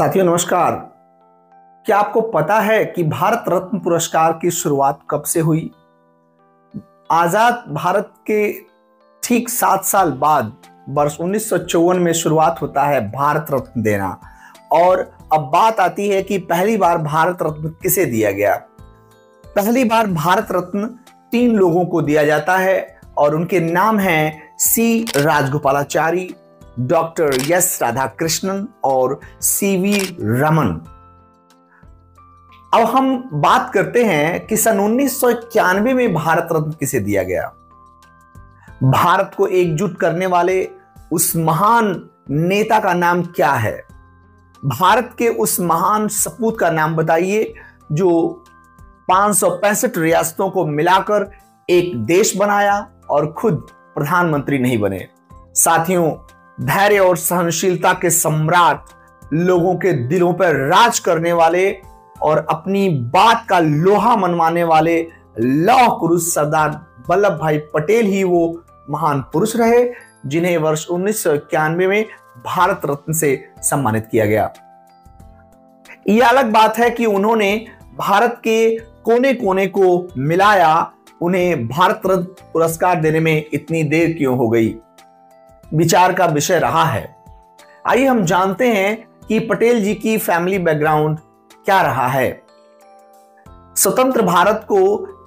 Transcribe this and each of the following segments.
साथियों नमस्कार। क्या आपको पता है कि भारत रत्न पुरस्कार की शुरुआत कब से हुई? आजाद भारत के ठीक 7 साल बाद वर्ष 1954 में शुरुआत होता है भारत रत्न देना। और अब बात आती है कि पहली बार भारत रत्न किसे दिया गया। पहली बार भारत रत्न 3 लोगों को दिया जाता है और उनके नाम हैं C Rajagopalachari, doctor S Radha Krishnan और सीवी रमन। अब हम बात करते हैं कि सन 1991 में भारत रत्न किसे दिया गया। भारत को एकजुट करने वाले उस महान नेता का नाम क्या है? भारत के उस महान सपूत का नाम बताइए जो 565 रियासतों को मिलाकर एक देश बनाया और खुद प्रधानमंत्री नहीं बने। साथियों, धैर्य और सहनशीलता के सम्राट, लोगों के दिलों पर राज करने वाले और अपनी बात का लोहा मनवाने वाले लौह पुरुष सरदार वल्लभ भाई पटेल ही वो महान पुरुष रहे जिन्हें वर्ष 1991 में भारत रत्न से सम्मानित किया गया। यह अलग बात है कि उन्होंने भारत के कोने कोने को मिलाया। उन्हें भारत रत्न पुरस्कार देने में इतनी देर क्यों हो गई, विचार का विषय रहा है। आइए हम जानते हैं कि पटेल जी की फैमिली बैकग्राउंड क्या रहा है। स्वतंत्र भारत को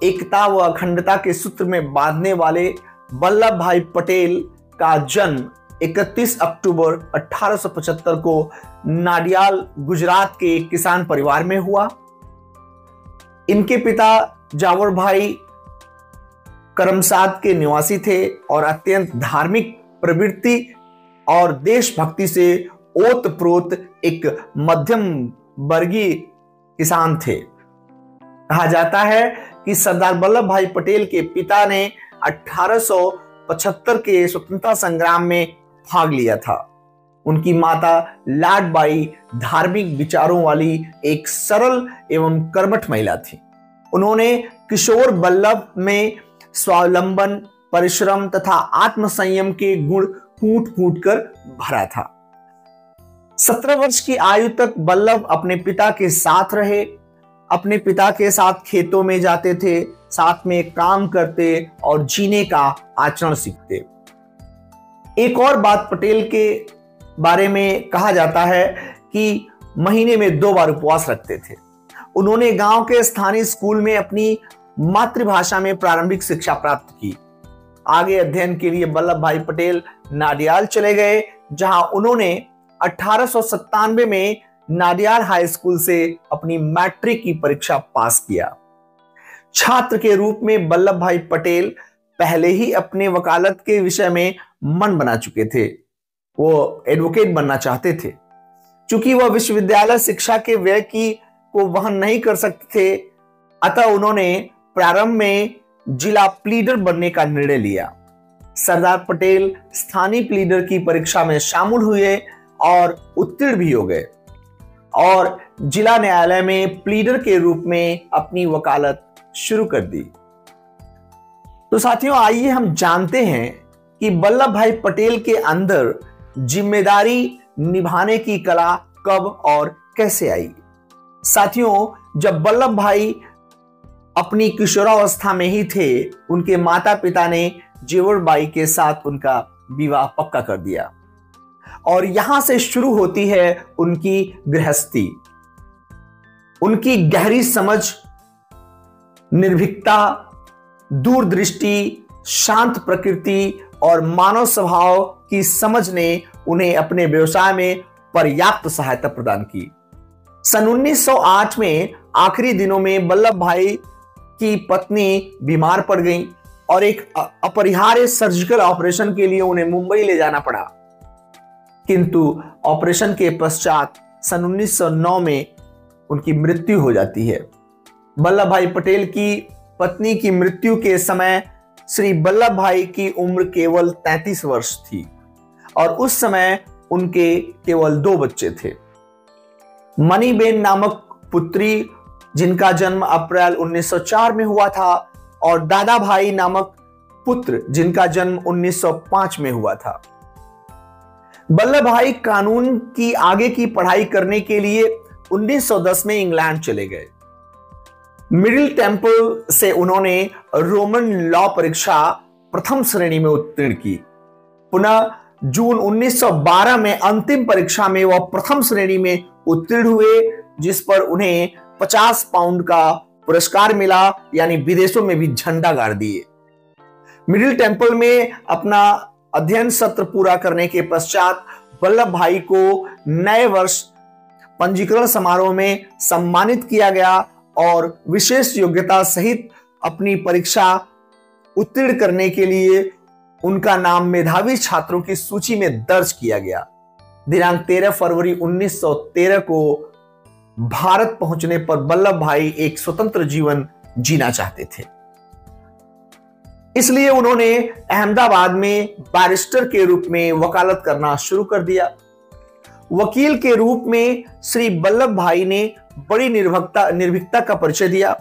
एकता व अखंडता के सूत्र में बांधने वाले वल्लभ भाई पटेल का जन्म 31 अक्टूबर 1875 को नाडियाल, गुजरात के एक किसान परिवार में हुआ। इनके पिता झवेरबाई करमसाद के निवासी थे और अत्यंत धार्मिक प्रवृत्ति और देशभक्ति से ओतप्रोत एक मध्यम वर्गीय किसान थे। कहा जाता है कि सरदार वल्लभ भाई पटेल के पिता ने 1875 के स्वतंत्रता संग्राम में भाग लिया था। उनकी माता लार्ड माई धार्मिक विचारों वाली एक सरल एवं कर्मठ महिला थी। उन्होंने किशोर वल्लभ में स्वावलंबन, परिश्रम तथा आत्मसंयम के गुण कूट-कूट कर भरा था। 17 वर्ष की आयु तक वल्लभ अपने पिता के साथ रहे। अपने पिता के साथ खेतों में जाते थे, साथ में काम करते और जीने का आचरण सीखते। एक और बात पटेल के बारे में कहा जाता है कि महीने में 2 बार उपवास रखते थे। उन्होंने गांव के स्थानीय स्कूल में अपनी मातृभाषा में प्रारंभिक शिक्षा प्राप्त की। आगे अध्ययन के लिए वल्लभ भाई पटेल नाडियाल चले गए, जहां उन्होंने 1897 में नाडियाल हाई स्कूल से अपनी मैट्रिक की परीक्षा पास किया। छात्र के रूप में वल्लभ भाई पटेल पहले ही अपने वकालत के विषय में मन बना चुके थे। वो एडवोकेट बनना चाहते थे। चूंकि वह विश्वविद्यालय शिक्षा के व्यय को वहन नहीं कर सकते थे, अतः उन्होंने प्रारंभ में जिला प्लीडर बनने का निर्णय लिया। सरदार पटेल स्थानीय प्लीडर की परीक्षा में शामिल हुए और उत्तीर्ण भी हो गए और जिला न्यायालय में प्लीडर के रूप में अपनी वकालत शुरू कर दी। तो साथियों, आइए हम जानते हैं कि वल्लभ भाई पटेल के अंदर जिम्मेदारी निभाने की कला कब और कैसे आई। साथियों, जब वल्लभ भाई अपनी किशोरावस्था में ही थे, उनके माता पिता ने झवेरबाई के साथ उनका विवाह पक्का कर दिया और यहां से शुरू होती है उनकी गृहस्थी। उनकी गहरी समझ, निर्भीकता, दूरदृष्टि, शांत प्रकृति और मानव स्वभाव की समझ ने उन्हें अपने व्यवसाय में पर्याप्त सहायता प्रदान की। सन 1908 में आखिरी दिनों में वल्लभ भाई की पत्नी बीमार पड़ गई और एक अपरिहार्य सर्जिकल ऑपरेशन के लिए उन्हें मुंबई ले जाना पड़ा। किंतु ऑपरेशन के पश्चात सन 1909 में उनकी मृत्यु हो जाती है। वल्लभ भाई पटेल की पत्नी की मृत्यु के समय श्री वल्लभ भाई की उम्र केवल 33 वर्ष थी और उस समय उनके केवल 2 बच्चे थे। मनी बेन नामक पुत्री, जिनका जन्म अप्रैल 1904 में हुआ था, और दादा भाई नामक पुत्र, जिनका जन्म 1905 में हुआ था। वल्लभ भाई कानून की आगे की पढ़ाई करने के लिए 1910 में इंग्लैंड चले गए। मिडल टेंपल से उन्होंने रोमन लॉ परीक्षा प्रथम श्रेणी में उत्तीर्ण की। पुनः जून 1912 में अंतिम परीक्षा में वह प्रथम श्रेणी में उत्तीर्ण हुए, जिस पर उन्हें 50 पाउंड का पुरस्कार मिला, यानी विदेशों में भी झंडा गाड़ दिए। मिडिल टेंपल में अपना अध्ययन सत्र पूरा करने के पश्चात वल्लभ भाई को नए वर्ष पंजीकरण समारोह में सम्मानित किया गया और विशेष योग्यता सहित अपनी परीक्षा उत्तीर्ण करने के लिए उनका नाम मेधावी छात्रों की सूची में दर्ज किया गया। दिनांक 13 फरवरी 1913 को भारत पहुंचने पर वल्लभ भाई एक स्वतंत्र जीवन जीना चाहते थे, इसलिए उन्होंने अहमदाबाद में बैरिस्टर के रूप में वकालत करना शुरू कर दिया। वकील के रूप में श्री वल्लभ भाई ने बड़ी निर्भीकता का परिचय दिया।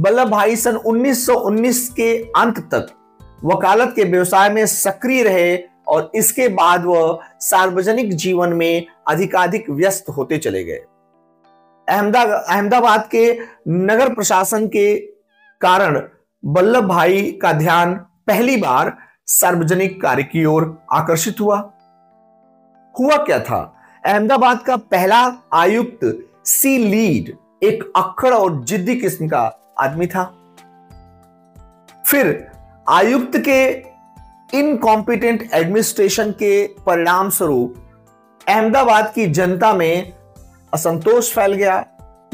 वल्लभ भाई सन 1919 के अंत तक वकालत के व्यवसाय में सक्रिय रहे और इसके बाद वह सार्वजनिक जीवन में अधिकाधिक व्यस्त होते चले गए। अहमदाबाद के नगर प्रशासन के कारण वल्लभ भाई का ध्यान पहली बार सार्वजनिक कार्य की ओर आकर्षित हुआ। क्या था? अहमदाबाद का पहला आयुक्त सी लीड एक अक्खड़ और जिद्दी किस्म का आदमी था। फिर आयुक्त के इनकॉम्पिटेंट एडमिनिस्ट्रेशन के परिणाम स्वरूप अहमदाबाद की जनता में असंतोष फैल गया,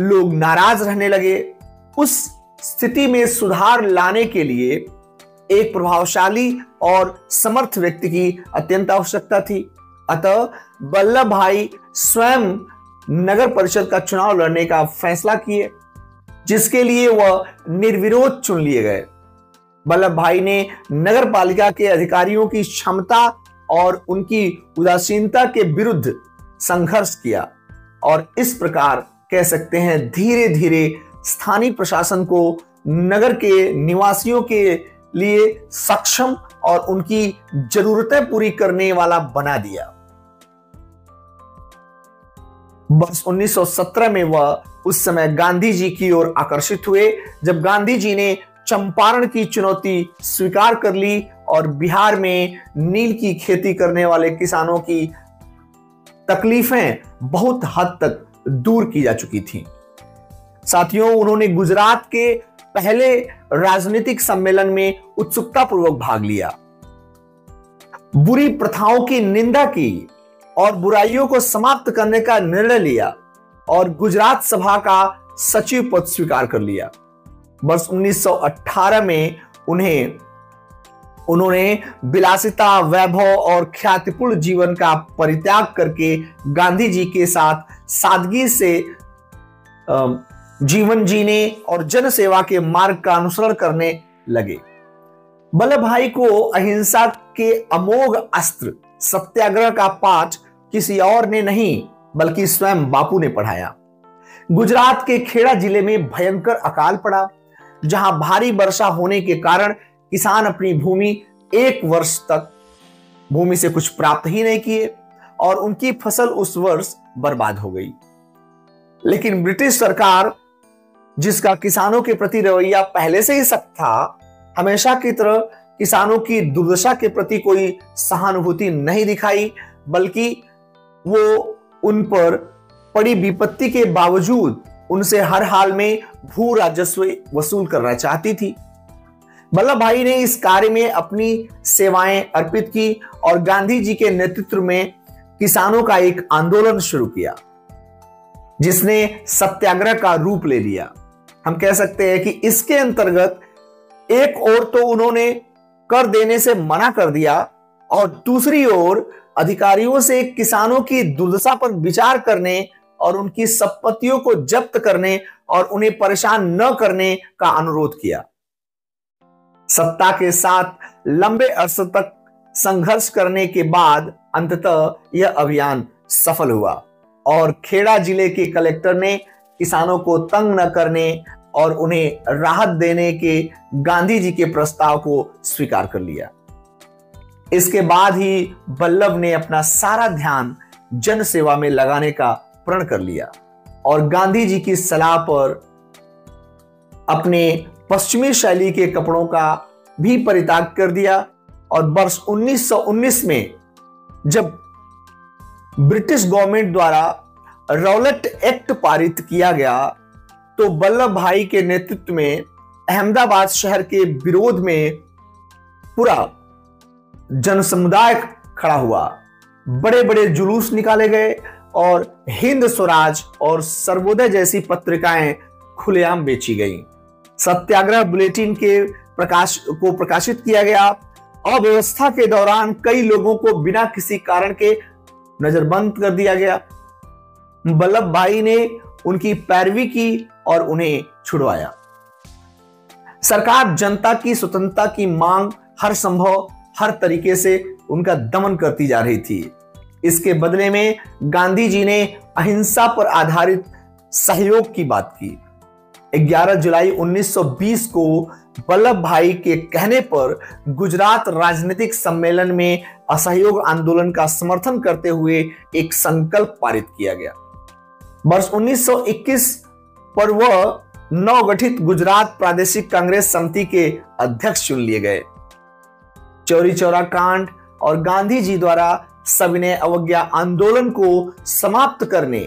लोग नाराज रहने लगे। उस स्थिति में सुधार लाने के लिए एक प्रभावशाली और समर्थ व्यक्ति की अत्यंत आवश्यकता थी। अतः वल्लभ भाई स्वयं नगर परिषद का चुनाव लड़ने का फैसला किए, जिसके लिए वह निर्विरोध चुन लिए गए। वल्लभ भाई ने नगर पालिका के अधिकारियों की क्षमता और उनकी उदासीनता के विरुद्ध संघर्ष किया और इस प्रकार कह सकते हैं धीरे धीरे स्थानीय प्रशासन को नगर के निवासियों के लिए सक्षम और उनकी जरूरतें पूरी करने वाला बना दिया। वर्ष 1917 में वह उस समय गांधी जी की ओर आकर्षित हुए, जब गांधी जी ने चंपारण की चुनौती स्वीकार कर ली और बिहार में नील की खेती करने वाले किसानों की तकलीफें बहुत हद तक दूर की जा चुकी थीं। साथियों, उन्होंने गुजरात के पहले राजनीतिक सम्मेलन में उत्सुकतापूर्वक भाग लिया, बुरी प्रथाओं की निंदा की और बुराइयों को समाप्त करने का निर्णय लिया और गुजरात सभा का सचिव पद स्वीकार कर लिया। वर्ष 1918 में उन्होंने विलासिता, वैभव और ख्यातिपूर्ण जीवन का परित्याग करके गांधी जी के साथ सादगी से जीवन जीने और जनसेवा के मार्ग का अनुसरण करने लगे। वल्लभ भाई को अहिंसा के अमोघ अस्त्र सत्याग्रह का पाठ किसी और ने नहीं बल्कि स्वयं बापू ने पढ़ाया। गुजरात के खेड़ा जिले में भयंकर अकाल पड़ा, जहां भारी वर्षा होने के कारण किसान अपनी भूमि एक वर्ष तक भूमि से कुछ प्राप्त ही नहीं किए और उनकी फसल उस वर्ष बर्बाद हो गई। लेकिन ब्रिटिश सरकार, जिसका किसानों के प्रति रवैया पहले से ही सख्त था, हमेशा की तरह किसानों की दुर्दशा के प्रति कोई सहानुभूति नहीं दिखाई, बल्कि वो उन पर पड़ी विपत्ति के बावजूद उनसे हर हाल में भू राजस्व वसूल करना चाहती थी। वल्लभ भाई ने इस कार्य में अपनी सेवाएं अर्पित की और गांधी जी के नेतृत्व में किसानों का एक आंदोलन शुरू किया, जिसने सत्याग्रह का रूप ले लिया। हम कह सकते हैं कि इसके अंतर्गत एक ओर तो उन्होंने कर देने से मना कर दिया और दूसरी ओर अधिकारियों से किसानों की दुर्दशा पर विचार करने और उनकी संपत्तियों को जब्त करने और उन्हें परेशान न करने का अनुरोध किया। सत्ता के साथ लंबे अरसे तक संघर्ष करने के बाद अंततः यह अभियान सफल हुआ और खेड़ा जिले के कलेक्टर ने किसानों को तंग न करने और उन्हें राहत देने के गांधी जी के प्रस्ताव को स्वीकार कर लिया। इसके बाद ही वल्लभ ने अपना सारा ध्यान जन सेवा में लगाने का प्रण कर लिया और गांधी जी की सलाह पर अपने पश्चिमी शैली के कपड़ों का भी परित्याग कर दिया और वर्ष 1919 में जब ब्रिटिश गवर्नमेंट द्वारा रौलट एक्ट पारित किया गया तो वल्लभ भाई के नेतृत्व में अहमदाबाद शहर के विरोध में पूरा जनसमुदाय खड़ा हुआ। बड़े बड़े जुलूस निकाले गए और हिंद स्वराज और सर्वोदय जैसी पत्रिकाएं खुलेआम बेची गईं। सत्याग्रह बुलेटिन के प्रकाशित किया गया। अव्यवस्था के दौरान कई लोगों को बिना किसी कारण के नजरबंद कर दिया गया। वल्लभ भाई ने उनकी पैरवी की और उन्हें छुड़वाया। सरकार जनता की स्वतंत्रता की मांग हर संभव हर तरीके से उनका दमन करती जा रही थी। इसके बदले में गांधी जी ने अहिंसा पर आधारित सहयोग की बात की। 11 जुलाई 1920 को वल्लभ भाई के कहने पर गुजरात राजनीतिक सम्मेलन में असहयोग आंदोलन का समर्थन करते हुए एक संकल्प पारित किया गया। वर्ष 1921 पर वह नवगठित गुजरात प्रादेशिक कांग्रेस समिति के अध्यक्ष चुन लिए गए। चौरी चौरा कांड और गांधी जी द्वारा सविनय अवज्ञा आंदोलन को समाप्त करने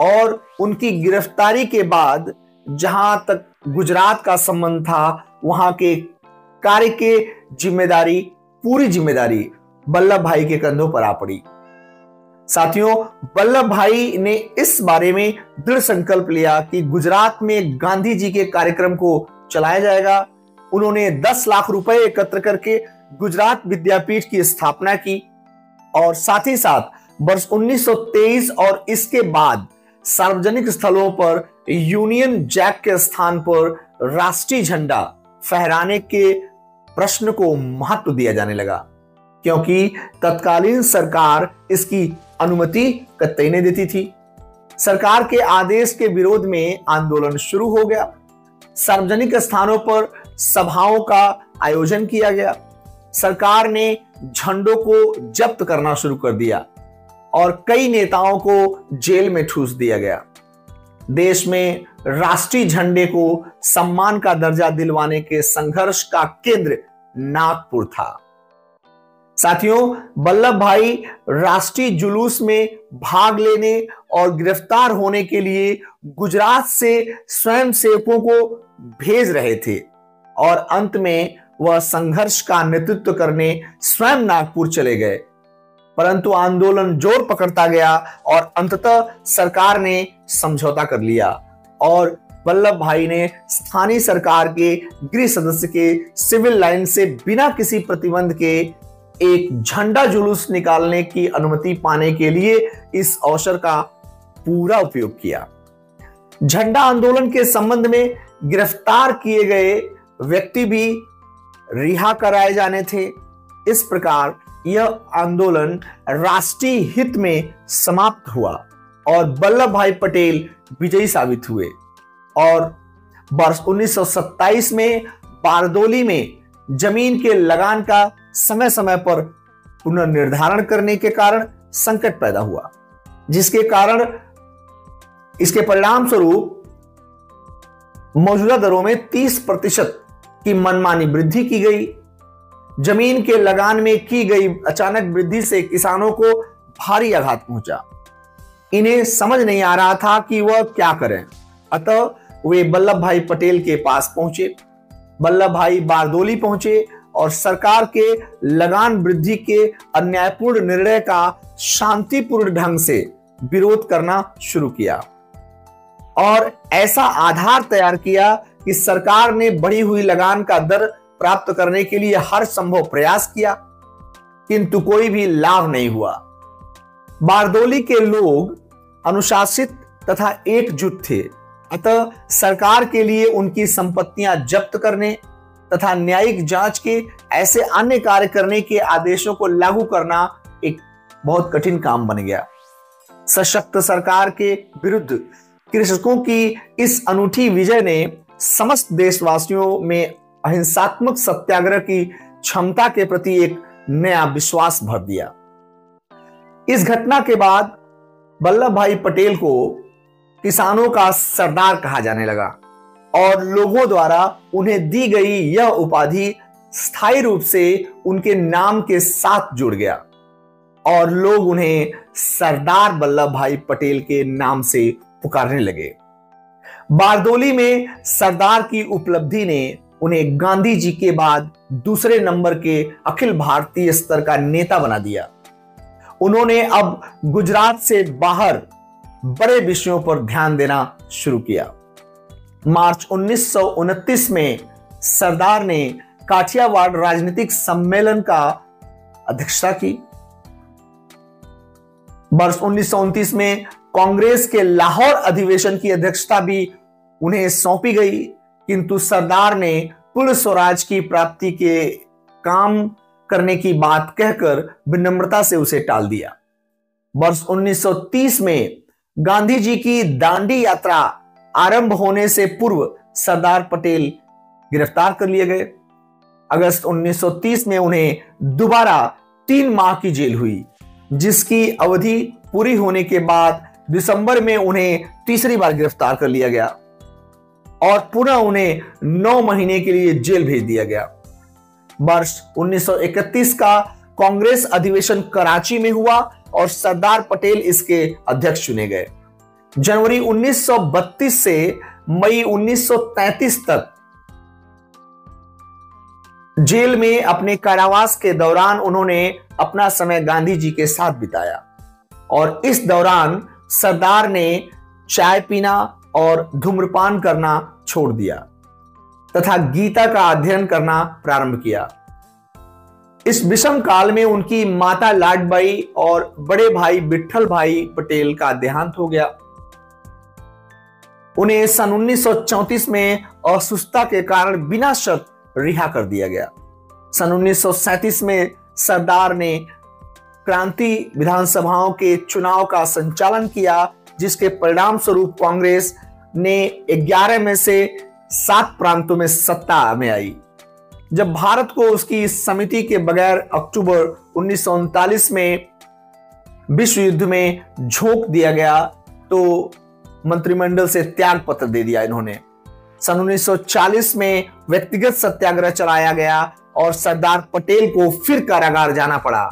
और उनकी गिरफ्तारी के बाद जहां तक गुजरात का संबंध था वहां के कार्य के पूरी जिम्मेदारी वल्लभ भाई के कंधों पर आ पड़ी। साथियों, वल्लभ भाई ने इस बारे में दृढ़ संकल्प लिया कि गुजरात में गांधी जी के कार्यक्रम को चलाया जाएगा। उन्होंने 10 लाख रुपए एकत्र करके गुजरात विद्यापीठ की स्थापना की और साथ ही साथ वर्ष 1923 और इसके बाद सार्वजनिक स्थलों पर यूनियन जैक के स्थान पर राष्ट्रीय झंडा फहराने के प्रश्न को महत्व दिया जाने लगा, क्योंकि तत्कालीन सरकार इसकी अनुमति कतई नहीं देती थी। सरकार के आदेश के विरोध में आंदोलन शुरू हो गया। सार्वजनिक स्थानों पर सभाओं का आयोजन किया गया। सरकार ने झंडों को जब्त करना शुरू कर दिया और कई नेताओं को जेल में ठूस दिया गया। देश में राष्ट्रीय झंडे को सम्मान का दर्जा दिलवाने के संघर्ष का केंद्र नागपुर था। साथियों, वल्लभ भाई राष्ट्रीय जुलूस में भाग लेने और गिरफ्तार होने के लिए गुजरात से स्वयंसेवकों को भेज रहे थे और अंत में वह संघर्ष का नेतृत्व करने स्वयं नागपुर चले गए, परंतु आंदोलन जोर पकड़ता गया और अंततः सरकार ने समझौता कर लिया और वल्लभ भाई ने स्थानीय सरकार के गृह सदस्य के सिविल लाइन से बिना किसी प्रतिबंध के एक झंडा जुलूस निकालने की अनुमति पाने के लिए इस अवसर का पूरा उपयोग किया। झंडा आंदोलन के संबंध में गिरफ्तार किए गए व्यक्ति भी रिहा कराए जाने थे। इस प्रकार यह आंदोलन राष्ट्रीय हित में समाप्त हुआ और वल्लभ भाई पटेल विजयी साबित हुए और वर्ष 1927 में बारदोली में जमीन के लगान का समय समय पर पुनर्निर्धारण करने के कारण संकट पैदा हुआ, जिसके कारण इसके परिणाम स्वरूप मौजूदा दरों में 30% की मनमानी वृद्धि की गई। जमीन के लगान में की गई अचानक वृद्धि से किसानों को भारी आघात पहुंचा। इन्हें समझ नहीं आ रहा था कि वह क्या करें, अतः वे वल्लभ भाई पटेल के पास पहुंचे। वल्लभ भाई बारदोली पहुंचे और सरकार के लगान वृद्धि के अन्यायपूर्ण निर्णय का शांतिपूर्ण ढंग से विरोध करना शुरू किया और ऐसा आधार तैयार किया कि सरकार ने बढ़ी हुई लगान का दर प्राप्त करने के लिए हर संभव प्रयास किया, किंतु कोई भी लाभ नहीं हुआ। बारदोली के लोग अनुशासित तथा एकजुट थे, अतः सरकार के लिए उनकी संपत्तियां जब्त करने तथा न्यायिक जांच के ऐसे अन्य कार्य करने के आदेशों को लागू करना एक बहुत कठिन काम बन गया। सशक्त सरकार के विरुद्ध कृषकों की इस अनूठी विजय ने समस्त देशवासियों में अहिंसात्मक सत्याग्रह की क्षमता के प्रति एक नया विश्वास भर दिया। इस घटना के बाद वल्लभ भाई पटेल को किसानों का सरदार कहा जाने लगा और लोगों द्वारा उन्हें दी गई यह उपाधि स्थायी रूप से उनके नाम के साथ जुड़ गया और लोग उन्हें सरदार वल्लभ भाई पटेल के नाम से पुकारने लगे। बारदोली में सरदार की उपलब्धि ने उन्हें गांधी जी के बाद दूसरे नंबर के अखिल भारतीय स्तर का नेता बना दिया। उन्होंने अब गुजरात से बाहर बड़े विषयों पर ध्यान देना शुरू किया। मार्च 1929 में सरदार ने काठियावाड़ राजनीतिक सम्मेलन का अध्यक्षता की। वर्ष 1929 में कांग्रेस के लाहौर अधिवेशन की अध्यक्षता भी उन्हें सौंपी गई, किंतु सरदार ने पूर्ण स्वराज की प्राप्ति के काम करने की बात कहकर विनम्रता से उसे टाल दिया। वर्ष 1930 में गांधी जी की दांडी यात्रा आरंभ होने से पूर्व सरदार पटेल गिरफ्तार कर लिए गए। अगस्त 1930 में उन्हें दोबारा 3 माह की जेल हुई, जिसकी अवधि पूरी होने के बाद दिसंबर में उन्हें तीसरी बार गिरफ्तार कर लिया गया और पुनः उन्हें 9 महीने के लिए जेल भेज दिया गया। वर्ष 1931 का कांग्रेस अधिवेशन कराची में हुआ और सरदार पटेल इसके अध्यक्ष चुने गए। जनवरी 1932 से मई 1933 तक जेल में अपने कारावास के दौरान उन्होंने अपना समय गांधी जी के साथ बिताया और इस दौरान सरदार ने चाय पीना और धूम्रपान करना छोड़ दिया तथा गीता का अध्ययन करना प्रारंभ किया। इस विषम काल में उनकी माता लाडबाई और बड़े भाई विट्ठल भाई पटेल का देहांत हो गया। उन्हें सन 1934 में असुस्थता के कारण बिना शर्त रिहा कर दिया गया। सन 1937 में सरदार ने क्रांति विधानसभाओं के चुनाव का संचालन किया, जिसके परिणाम स्वरूप कांग्रेस ने 11 में से 7 प्रांतों में सत्ता में आई। जब भारत को उसकी समिति के बगैर अक्टूबर 1939 में विश्व युद्ध में झोंक दिया गया तो मंत्रिमंडल से त्याग पत्र दे दिया इन्होंने। सन 1940 में व्यक्तिगत सत्याग्रह चलाया गया और सरदार पटेल को फिर कारागार जाना पड़ा,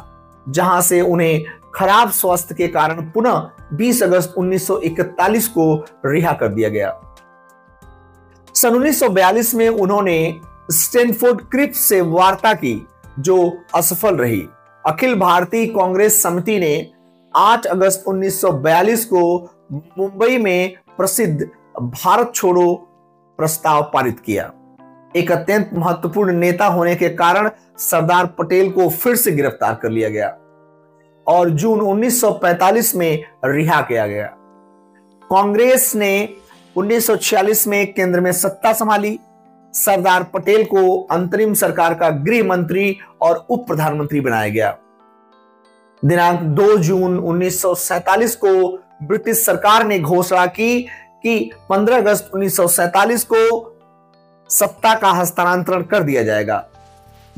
जहां से उन्हें खराब स्वास्थ्य के कारण पुनः 20 अगस्त 1941 को रिहा कर दिया गया। सन 1942 में उन्होंने स्टेनफोर्ड क्रिप्स से वार्ता की, जो असफल रही। अखिल भारतीय कांग्रेस समिति ने 8 अगस्त 1942 को मुंबई में प्रसिद्ध भारत छोड़ो प्रस्ताव पारित किया। एक अत्यंत महत्वपूर्ण नेता होने के कारण सरदार पटेल को फिर से गिरफ्तार कर लिया गया और जून 1945 में रिहा किया गया। कांग्रेस ने 1946 में केंद्र में सत्ता संभाली। सरदार पटेल को अंतरिम सरकार का गृह मंत्री और उप प्रधानमंत्री बनाया गया। दिनांक 2 जून 1947 को ब्रिटिश सरकार ने घोषणा की कि 15 अगस्त 1947 को सत्ता का हस्तांतरण कर दिया जाएगा।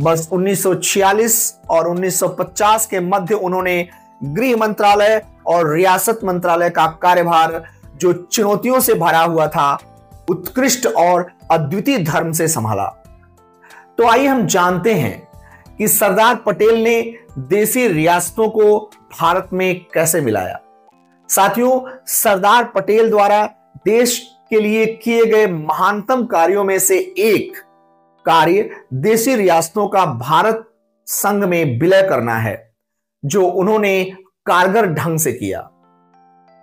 वर्ष 1946 और 1950 के मध्य उन्होंने गृह मंत्रालय और रियासत मंत्रालय का कार्यभार, जो चुनौतियों से भरा हुआ था, उत्कृष्ट और अद्वितीय धर्म से संभाला। तो आइए हम जानते हैं कि सरदार पटेल ने देसी रियासतों को भारत में कैसे मिलाया। साथियों, सरदार पटेल द्वारा देश के लिए किए गए महानतम कार्यों में से एक कार्य देसी रियासतों का भारत संघ में विलय करना है, जो उन्होंने कारगर ढंग से किया।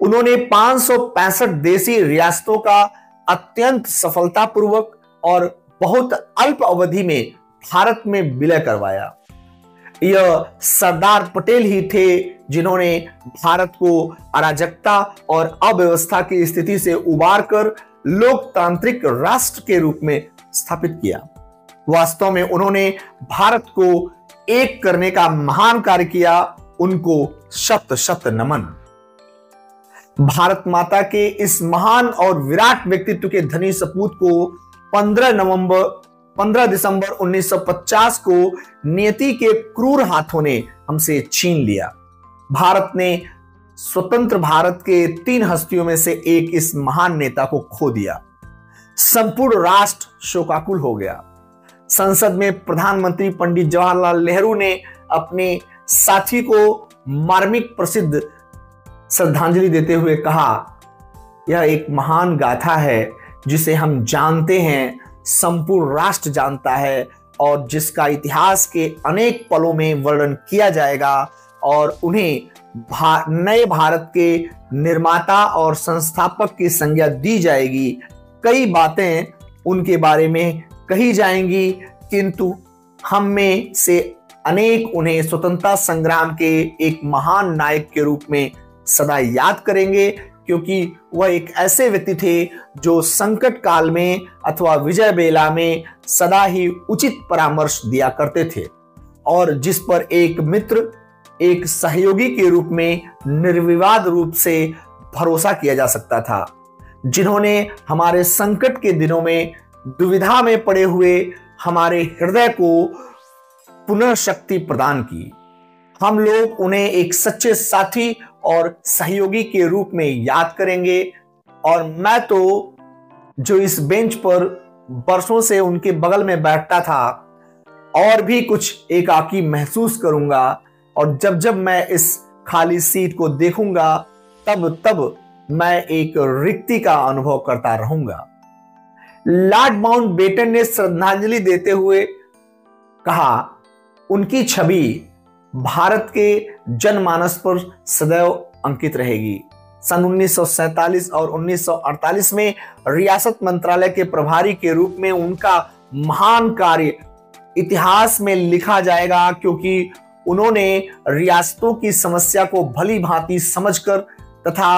उन्होंने 565 देसी रियासतों का अत्यंत सफलतापूर्वक और बहुत अल्प अवधि में भारत में विलय करवाया। यह सरदार पटेल ही थे जिन्होंने भारत को अराजकता और अव्यवस्था की स्थिति से उबार कर लोकतांत्रिक राष्ट्र के रूप में स्थापित किया। वास्तव में उन्होंने भारत को एक करने का महान कार्य किया। उनको शत शत नमन। भारत माता के इस महान और विराट व्यक्तित्व के धनी सपूत को 15 नवंबर 15 दिसंबर 1950 को नियति के क्रूर हाथों ने हमसे छीन लिया। भारत ने स्वतंत्र भारत के 3 हस्तियों में से एक इस महान नेता को खो दिया। संपूर्ण राष्ट्र शोकाकुल हो गया। संसद में प्रधानमंत्री पंडित जवाहरलाल नेहरू ने अपने साथी को मार्मिक प्रसिद्ध श्रद्धांजलि देते हुए कहा, यह एक महान गाथा है जिसे हम जानते हैं, संपूर्ण राष्ट्र जानता है और जिसका इतिहास के अनेक पलों में वर्णन किया जाएगा और उन्हें नए भारत के निर्माता और संस्थापक की संज्ञा दी जाएगी। कई बातें उनके बारे में कही जाएंगी, किंतु हम में से अनेक उन्हें स्वतंत्रता संग्राम के एक महान नायक के रूप में सदा याद करेंगे, क्योंकि वह एक ऐसे व्यक्ति थे जो संकट काल में अथवा विजय बेला में सदा ही उचित परामर्श दिया करते थे और जिस पर एक मित्र, एक सहयोगी के रूप में निर्विवाद रूप से भरोसा किया जा सकता था, जिन्होंने हमारे संकट के दिनों में दुविधा में पड़े हुए हमारे हृदय को पुनः शक्ति प्रदान की। हम लोग उन्हें एक सच्चे साथी और सहयोगी के रूप में याद करेंगे और मैं तो जो इस बेंच पर बरसों से उनके बगल में बैठता था और भी कुछ एकाकी महसूस करूंगा और जब जब मैं इस खाली सीट को देखूंगा तब तब मैं एक रिक्ति का अनुभव करता रहूंगा। लॉर्ड माउंटबेटन ने श्रद्धांजलि देते हुए कहा, उनकी छवि भारत के जनमानस पर सदैव अंकित रहेगी। सन 1947 और 1948 में रियासत मंत्रालय के प्रभारी के रूप में उनका महान कार्य इतिहास में लिखा जाएगा, क्योंकि उन्होंने रियासतों की समस्या को भली भांति समझकर तथा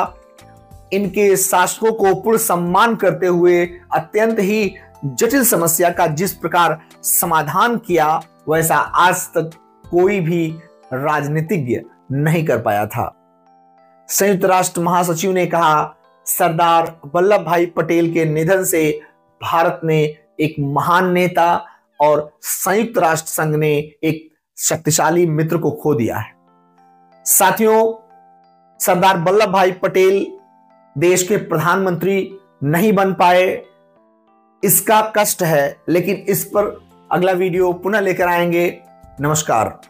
इनके शासकों को पूर्ण सम्मान करते हुए अत्यंत ही जटिल समस्या का जिस प्रकार समाधान किया वैसा आज तक कोई भी राजनीतिज्ञ नहीं कर पाया था। संयुक्त राष्ट्र महासचिव ने कहा, सरदार वल्लभ भाई पटेल के निधन से भारत ने एक महान नेता और संयुक्त राष्ट्र संघ ने एक शक्तिशाली मित्र को खो दिया है। साथियों, सरदार वल्लभ भाई पटेल देश के प्रधानमंत्री नहीं बन पाए, इसका कष्ट है, लेकिन इस पर अगला वीडियो पुनः लेकर आएंगे। नमस्कार।